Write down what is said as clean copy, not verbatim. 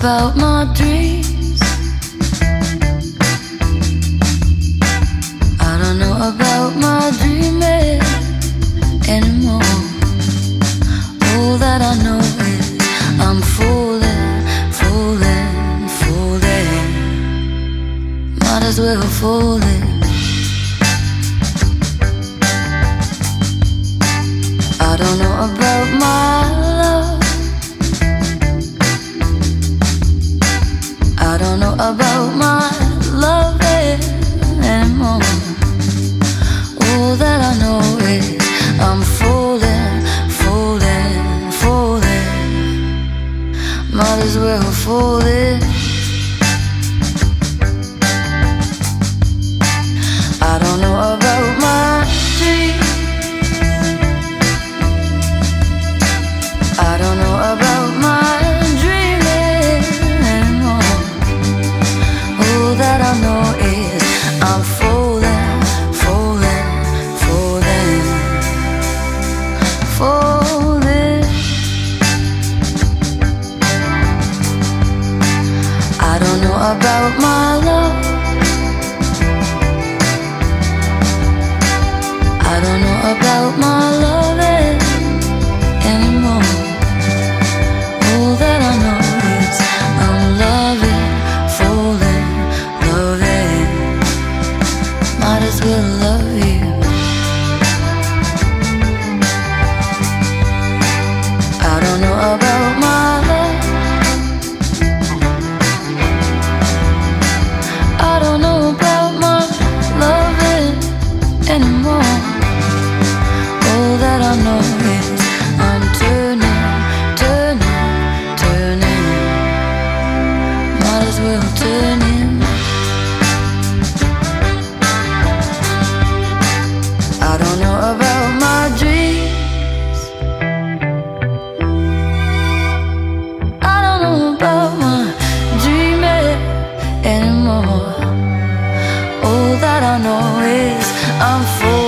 about my dreams. I don't know about my dreaming anymore. All that I know is I'm falling, falling, falling. Might as well fall in. I don't know about my love. I don't know about my loving anymore. All that I know is I'm falling, falling, falling. Might as well fall in. I don't know about my dreams. I don't know about my about my love. I don't know about my loving anymore. All that I know is I'm loving, falling, loving. Might as well love you. I don't know about my love. I don't know about my loving anymore. All that I know is I'm turning, turning, turning. Might as well turn in. I don't know about my dreams. I don't know about my dreaming anymore. All that I know is I'm full.